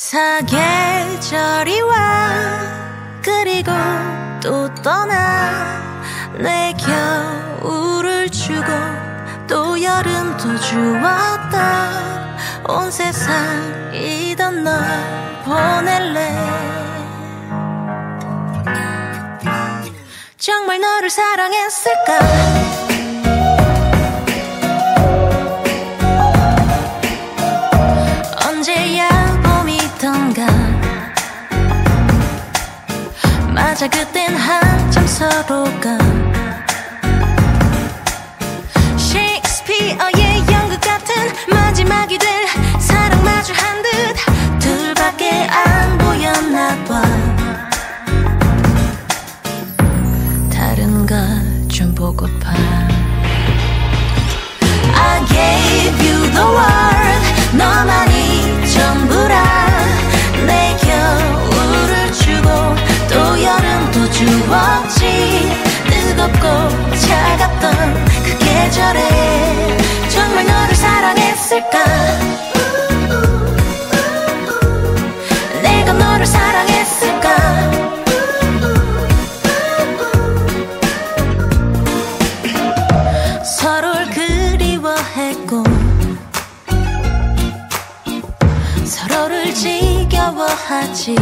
사계절이 와 그리고 또 떠나 내 겨울을 주고 또 여름도 주었다 온 세상이던 널 보낼래 정말 너를 사랑했을까 자 그땐 한참 서로가 셰익스피어의 연극 같은 마지막이 될 사랑 마주한 듯 둘밖에 안 보였나 봐 다른 걸 좀 보고파 I gave you the world 너만이 전부라 내 겨울을 주고 또 여름도 주웠지 뜨겁고 차갑던 그 계절에 정말 너를 사랑했을까 내가 너를 사랑했을까 서로를 그리워했고 서로를 지겨워하지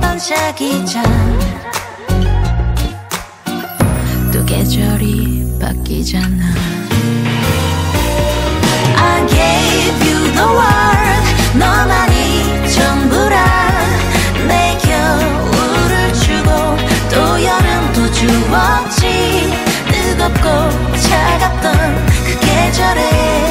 반짝이자 또 계절이 바뀌잖아 I gave you the world 너만이 전부라 내 겨울을 주고 또 여름도 주었지 뜨겁고 차갑던 그 계절에